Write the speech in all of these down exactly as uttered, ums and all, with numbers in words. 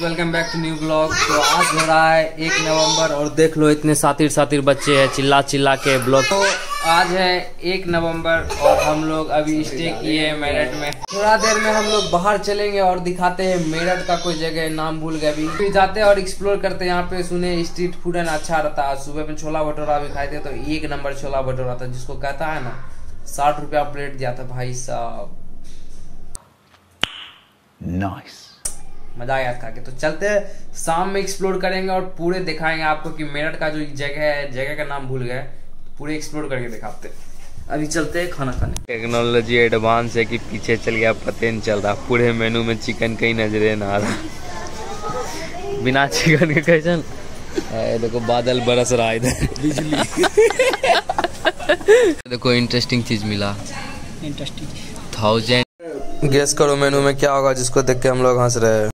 Welcome back to new blog. तो आज हो रहा है एक नवंबर और देख लो इतने सातिर सातिर बच्चे हैं चिल्ला चिल्ला के ब्लॉग। तो आज है एक नवंबर और हम लोग अभी स्टे किए हैं मेरठ में। थोड़ा देर में हम लोग बाहर चलेंगे और दिखाते हैं मेरठ का कोई जगह, नाम भूल गए। अभी जाते हैं और एक्सप्लोर करते हैं। यहाँ पे सुने स्ट्रीट फूड अच्छा रहता है। सुबह में छोला भटूरा भी खाए थे तो एक नंबर छोला भटूरा था, जिसको कहता है ना साठ रुपया प्लेट दिया था भाई साहब। नाइस, मजा आया खा के। तो चलते हैं, शाम में एक्सप्लोर करेंगे और पूरे दिखाएंगे आपको कि मेरठ का जो जगह है, जगह का नाम भूल गए, पूरे एक्सप्लोर करके दिखाते हैं। अभी चलते हैं खाना खाने। टेक्नोलॉजी एडवांस है कि पीछे चल गया, पता नहीं चल रहा। पूरे मेनू में चिकन कहीं नजरे ना आ रहा। बिना चिकन के कैसन? देखो बादल बरस रहा इधर, बिजली। देखो इंटरेस्टिंग चीज मिला। इंटरेस्टिंग थाउजेंड गेस करो मेनू में क्या होगा, जिसको देख के हम लोग हंस रहे हैं।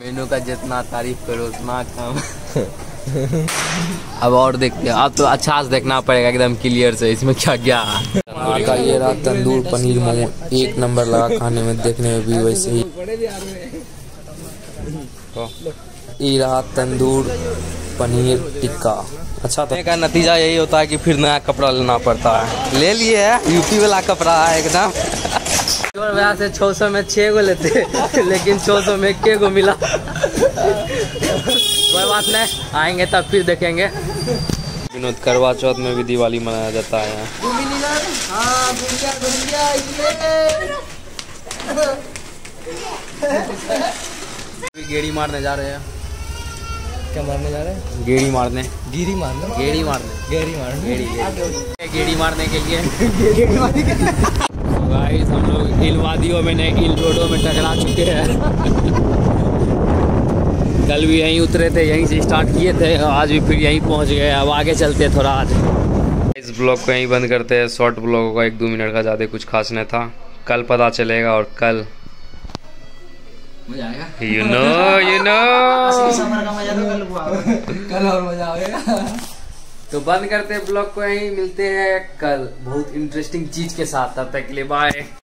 मेनू का जितना तारीफ करो उतना कम। अब और देखते हैं, अब तो अच्छा से देखना पड़ेगा एकदम क्लियर से इसमें क्या क्या। का ये रहा तंदूर पनीर मोमो, एक नंबर लगा खाने में, देखने में भी वैसे ही। ये रहा तंदूर पनीर टिक्का। अच्छा तो का नतीजा यही होता है कि फिर नया कपड़ा लेना पड़ता है। ले लिए है, यूपी वाला कपड़ा है एकदम। वहाँ से छो सौ में छः गो लेते, लेकिन छो सौ में इक्के गो मिला। कोई बात नहीं, आएंगे तब फिर देखेंगे। विनोद, करवा चौथ में भी दिवाली मनाया जाता है। गेड़ी मारने जा रहे हैं। क्या मारने जा रहे हैं? गेड़ी मारने। गिरी मारने, गेड़ी मारने, गेड़ी मारने, गेड़ी गेड़ी मारने के लिए। गाइस हम लोग इन वादियों में नहीं, इन रोडों में टकरा चुके हैं। कल भी यहीं उतरे थे, यहीं से स्टार्ट किए थे और आज भी फिर यहीं पहुंच गए। अब आगे चलते हैं थोड़ा। आज इस ब्लॉग को यहीं बंद करते हैं। शॉर्ट ब्लॉग का एक दो मिनट का, ज़्यादा कुछ खास नहीं था। कल पता चलेगा और कल You know, you know. कल और मजा आएगा। तो बंद करते हैं ब्लॉग को, यहीं मिलते हैं कल बहुत इंटरेस्टिंग चीज के साथ। तब तक के लिए बाय।